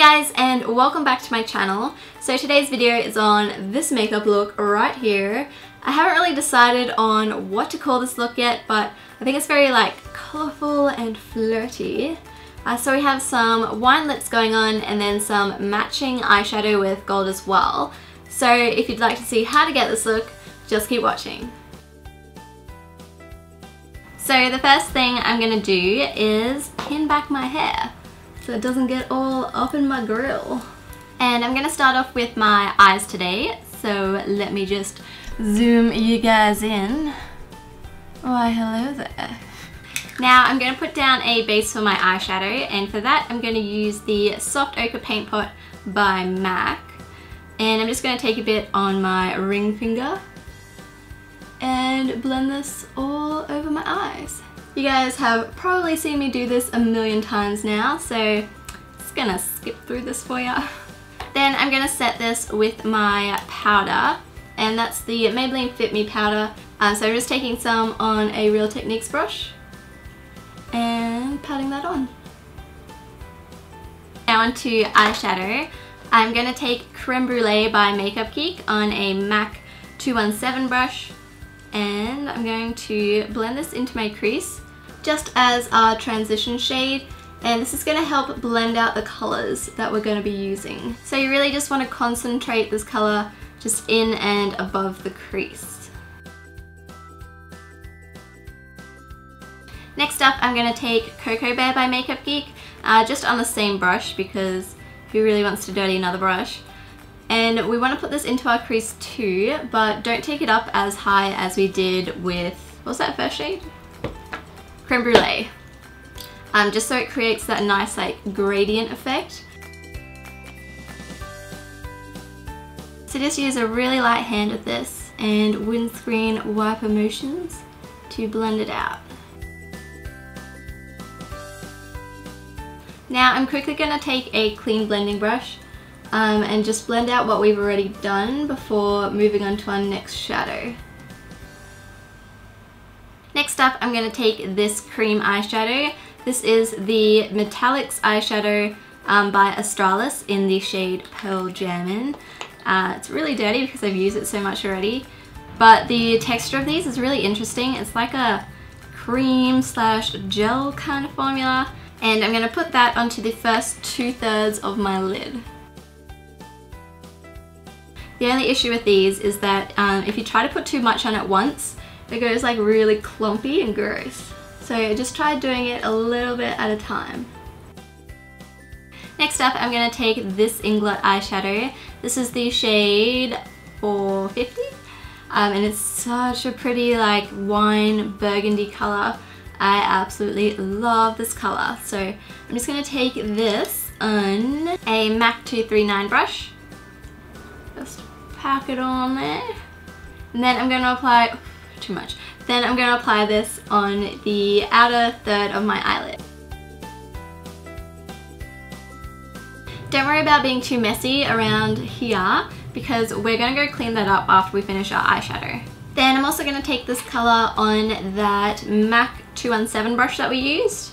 guys, and welcome back to my channel. So today's video is on this makeup look right here. I haven't really decided on what to call this look yet, but I think it's very like colourful and flirty. So we have some wine lips going on and then some matching eyeshadow with gold as well. So if you'd like to see how to get this look, just keep watching. So the first thing I'm going to do is pin back my hair so it doesn't get all up in my grill. And I'm going to start off with my eyes today. So let me just zoom you guys in. Why, hello there. Now I'm going to put down a base for my eyeshadow, and for that I'm going to use the Soft Ochre Paint Pot by MAC. And I'm just going to take a bit on my ring finger and blend this all over my eyes. You guys have probably seen me do this a million times now, so I'm just going to skip through this for ya. Then I'm going to set this with my powder, and that's the Maybelline Fit Me powder. So I'm just taking some on a Real Techniques brush and patting that on. Now onto eyeshadow. I'm going to take Creme Brulee by Makeup Geek on a MAC 217 brush, and I'm going to blend this into my crease just as our transition shade, and this is going to help blend out the colours that we're going to be using. So you really just want to concentrate this colour just in and above the crease. Next up, I'm going to take Coco Bear by Makeup Geek, just on the same brush, because who really wants to dirty another brush? And we want to put this into our crease too, but don't take it up as high as we did with, what was that first shade? Creme Brulee. Just so it creates that nice like gradient effect. So just use a really light hand with this and windscreen wiper motions to blend it out. Now I'm quickly going to take a clean blending brush and just blend out what we've already done before moving on to our next shadow. Next up, I'm going to take this cream eyeshadow. This is the Metallics eyeshadow by Australis in the shade Pearl Jammin. It's really dirty because I've used it so much already, but the texture of these is really interesting. It's like a cream slash gel kind of formula. And I'm going to put that onto the first 2/3 of my lid. The only issue with these is that if you try to put too much on at once, it goes like really clumpy and gross. So just try doing it a little bit at a time. Next up, I'm going to take this Inglot eyeshadow. This is the shade 450. And it's such a pretty like wine burgundy colour. I absolutely love this colour, so I'm just going to take this on a MAC 239 brush, just pack it on there, and then I'm going to apply, then I'm going to apply this on the outer third of my eyelid. Don't worry about being too messy around here, because we're going to go clean that up after we finish our eyeshadow. Then I'm also going to take this colour on that MAC 217 brush that we used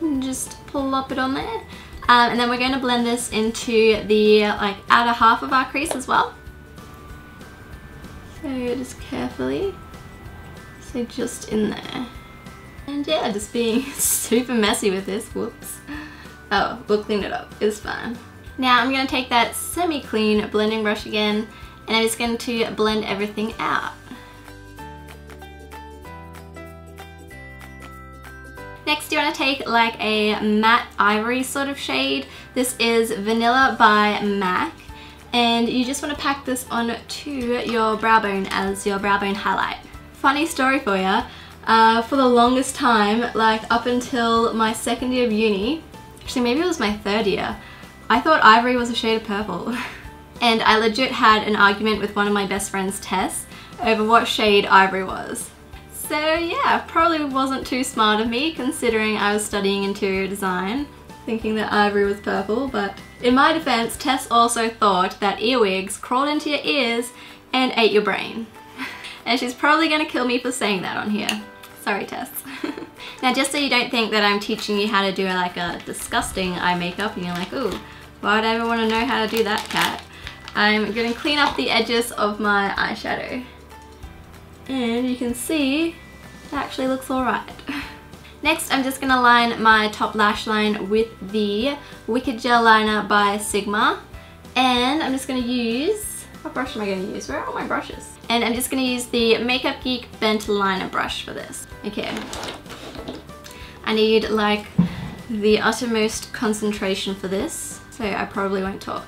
and just plop it on there, and then we're going to blend this into the like outer half of our crease as well, so just carefully, so just in there. And yeah, just being super messy with this, whoops. Oh, we'll clean it up, it's fine. Now I'm going to take that semi-clean blending brush again, and I'm just going to blend everything out. Next, you want to take like a matte ivory sort of shade. This is Vanilla by MAC, and you just want to pack this on to your brow bone as your brow bone highlight. Funny story for you, for the longest time, like up until my second year of uni, actually maybe it was my third year, I thought ivory was a shade of purple. And I legit had an argument with one of my best friends, Tess, over what shade ivory was. So yeah, probably wasn't too smart of me, considering I was studying interior design, thinking that ivory was purple. But in my defense, Tess also thought that earwigs crawled into your ears and ate your brain. And she's probably going to kill me for saying that on here. Sorry, Tess. Now, just so you don't think that I'm teaching you how to do like a disgusting eye makeup and you're like, ooh, Why would I ever want to know how to do that, cat? I'm going to clean up the edges of my eyeshadow. And you can see it actually looks alright. Next, I'm just going to line my top lash line with the Wicked Gel Liner by Sigma. And I'm just going to use... What brush am I going to use? Where are all my brushes? And I'm just going to use the Makeup Geek Bent Liner brush for this. Okay. I need like the uttermost concentration for this, so I probably won't talk.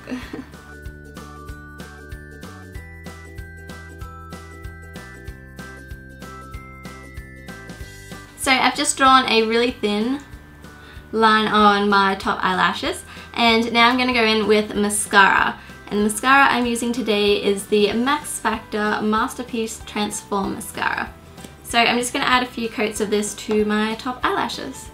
So I've just drawn a really thin line on my top eyelashes, and now I'm going to go in with mascara. And the mascara I'm using today is the Max Factor Masterpiece Transform Mascara. So I'm just going to add a few coats of this to my top eyelashes.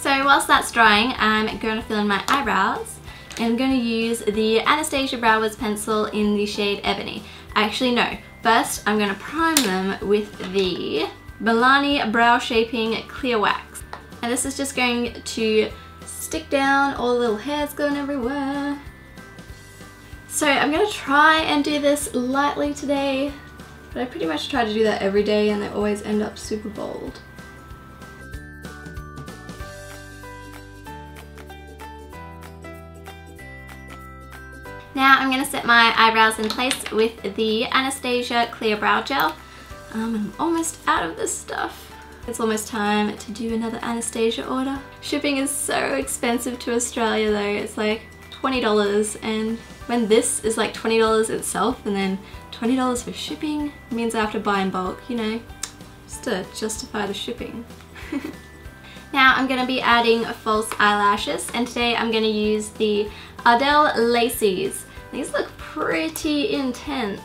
So whilst that's drying, I'm going to fill in my eyebrows, and I'm going to use the Anastasia Brow Wiz pencil in the shade Ebony. Actually no, first I'm going to prime them with the Milani Brow Shaping Clear Wax. And this is just going to stick down, all the little hairs going everywhere. So I'm going to try and do this lightly today, but I pretty much try to do that every day and they always end up super bold. Now I'm going to set my eyebrows in place with the Anastasia Clear Brow Gel. I'm almost out of this stuff. It's almost time to do another Anastasia order. Shipping is so expensive to Australia though, it's like $20, and when this is like $20 itself and then $20 for shipping, means I have to buy in bulk, you know, just to justify the shipping. Now I'm going to be adding false eyelashes, and today I'm going to use the Ardell Lacies. These look pretty intense.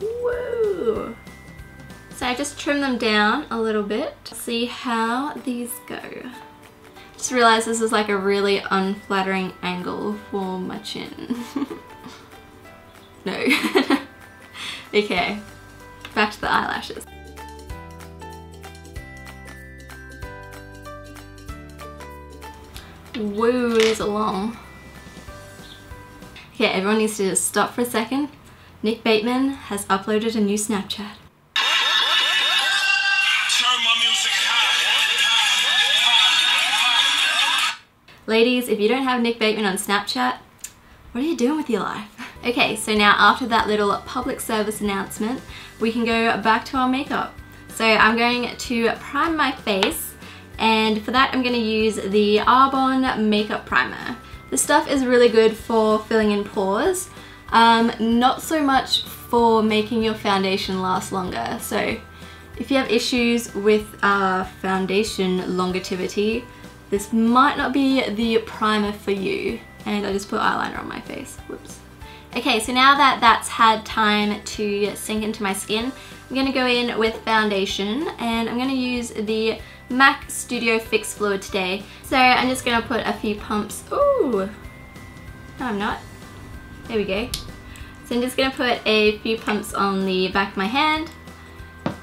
Woo! So I just trim them down a little bit. See how these go. Just realized this is like a really unflattering angle for my chin. No. Okay, back to the eyelashes. Woo, these are long. Okay, everyone needs to just stop for a second. Nick Bateman has uploaded a new Snapchat. Ladies, if you don't have Nick Bateman on Snapchat, what are you doing with your life? Okay, so now after that little public service announcement, we can go back to our makeup. So I'm going to prime my face, and for that I'm going to use the Arbonne Makeup Primer. This stuff is really good for filling in pores, not so much for making your foundation last longer. So if you have issues with foundation longevity, this might not be the primer for you. And I just put eyeliner on my face, whoops. Okay, so now that that's had time to sink into my skin, I'm going to go in with foundation, and I'm going to use the MAC Studio Fix Fluid today. So I'm just going to put a few pumps, ooh, no I'm not, there we go. So I'm just going to put a few pumps on the back of my hand,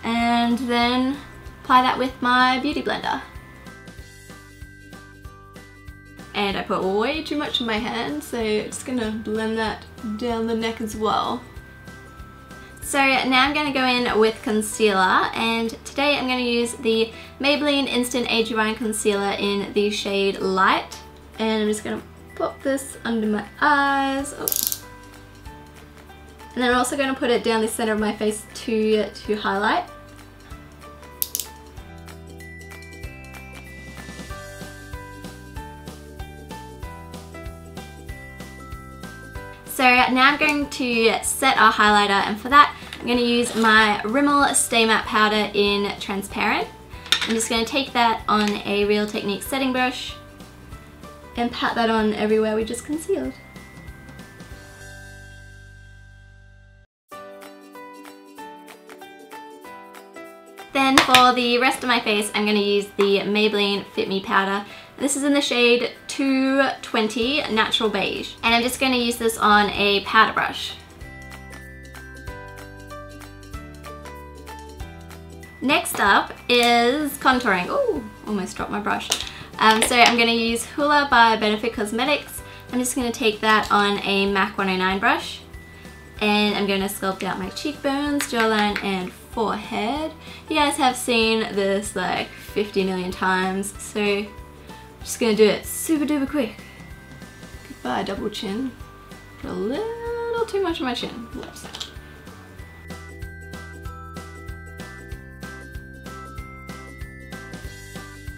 and then apply that with my beauty blender. And I put way too much on my hand, so I'm just going to blend that down the neck as well. So now I'm going to go in with concealer, and today I'm going to use the Maybelline Instant Age Rewind Concealer in the shade Light. And I'm just going to pop this under my eyes. Oh. And then I'm also going to put it down the center of my face to highlight. So now I'm going to set our highlighter, and for that I'm going to use my Rimmel Stay Matte Powder in Transparent. I'm just going to take that on a Real Techniques setting brush and pat that on everywhere we just concealed. Then for the rest of my face I'm going to use the Maybelline Fit Me powder. This is in the shade 220 Natural Beige, and I'm just going to use this on a powder brush. Next up is contouring. Ooh, almost dropped my brush. So I'm going to use Hoola by Benefit Cosmetics. I'm just going to take that on a MAC 109 brush, and I'm going to sculpt out my cheekbones, jawline and forehead. You guys have seen this like 50 million times, so I'm just going to do it super duper quick. Goodbye double chin. Put a little too much on my chin. Whoops.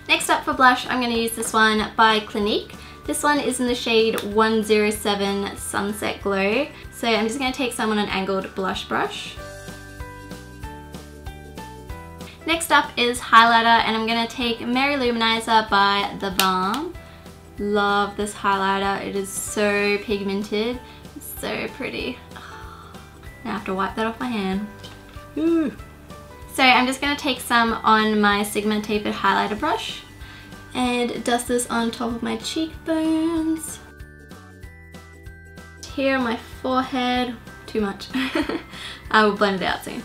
Next up for blush, I'm going to use this one by Clinique. This one is in the shade 107 Sunset Glow. So I'm just going to take some on an angled blush brush. Next up is highlighter, and I'm going to take Mary-Lou Luminizer by The Balm. Love this highlighter. It is so pigmented. It's so pretty. Now I have to wipe that off my hand. Ooh. So I'm just going to take some on my Sigma tapered highlighter brush and dust this on top of my cheekbones, here on my forehead, too much, I will blend it out soon,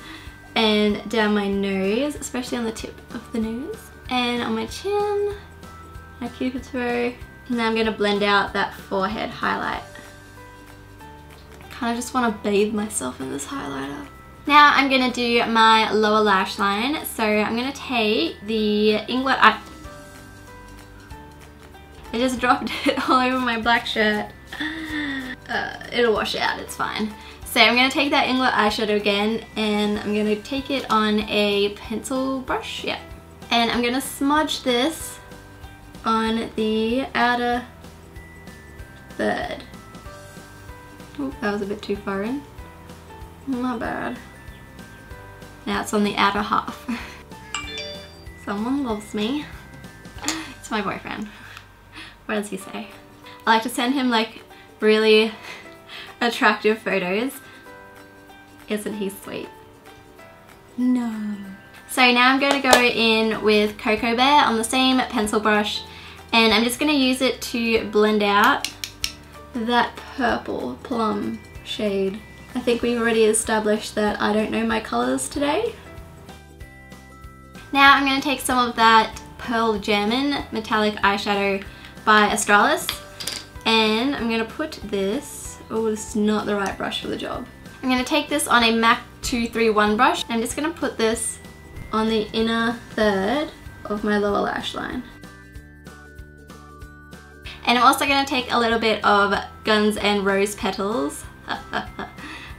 and down my nose, especially on the tip of the nose, and on my chin, my cupid's bow. Now I'm going to blend out that forehead highlight. I kind of just want to bathe myself in this highlighter. Now I'm going to do my lower lash line, so I'm going to take the Inglot eye. I just dropped it all over my black shirt. It'll wash out, it's fine. So I'm going to take that Inglot eyeshadow again, and I'm going to take it on a pencil brush, yeah. And I'm going to smudge this on the outer third. Oh, that was a bit too far in. My bad. Now it's on the outer half. Someone loves me. It's my boyfriend. What does he say? I like to send him like really attractive photos. Isn't he sweet? No. So now I'm going to go in with Coco Bear on the same pencil brush, and I'm just going to use it to blend out that purple plum shade. I think we've already established that I don't know my colours today. Now I'm going to take some of that Pearl Jammin metallic eyeshadow by Australis, and I'm going to put this, oh this is not the right brush for the job. I'm going to take this on a MAC 231 brush, and I'm just going to put this on the inner third of my lower lash line. And I'm also going to take a little bit of Guns N' Rose Petals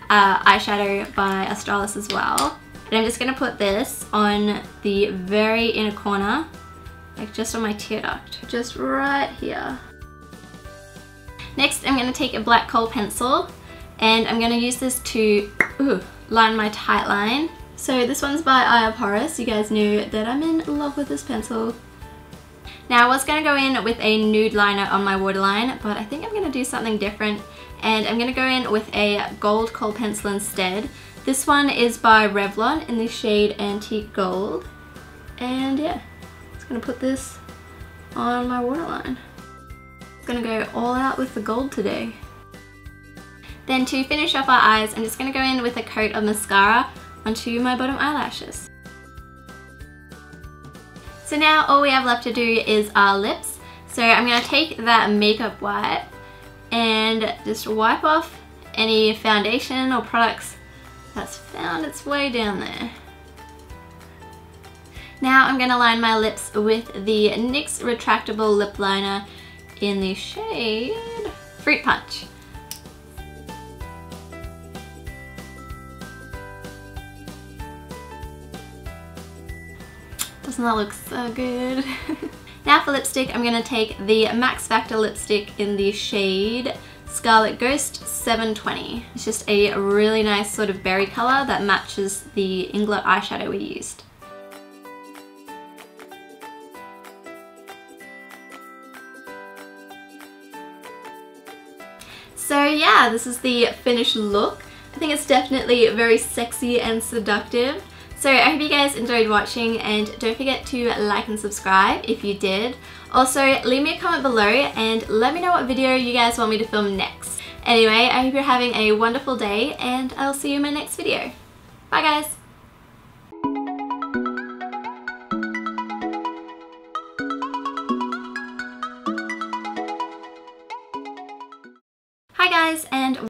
eyeshadow by Australis as well. And I'm just going to put this on the very inner corner, like just on my tear duct, just right here. Next I'm going to take a black coal pencil, and I'm going to use this to line my tight line. So this one's by Aya Porras. You guys knew that I'm in love with this pencil. Now I was going to go in with a nude liner on my waterline, but I think I'm going to do something different, and I'm going to go in with a gold coal pencil instead. This one is by Revlon in the shade Antique Gold, and yeah, I'm just going to put this on my waterline. I'm going to go all out with the gold today. Then to finish off our eyes, I'm just going to go in with a coat of mascara onto my bottom eyelashes. So now all we have left to do is our lips. So I'm going to take that makeup wipe and just wipe off any foundation or products that's found its way down there. Now I'm going to line my lips with the NYX Retractable Lip Liner in the shade Fruit Punch. Doesn't that look so good? Now for lipstick, I'm going to take the Max Factor lipstick in the shade Scarlet Ghost 720. It's just a really nice sort of berry colour that matches the Inglot eyeshadow we used. So yeah, this is the finished look. I think it's definitely very sexy and seductive. So I hope you guys enjoyed watching, and don't forget to like and subscribe if you did. Also, leave me a comment below and let me know what video you guys want me to film next. Anyway, I hope you're having a wonderful day, and I'll see you in my next video. Bye guys! Hi guys and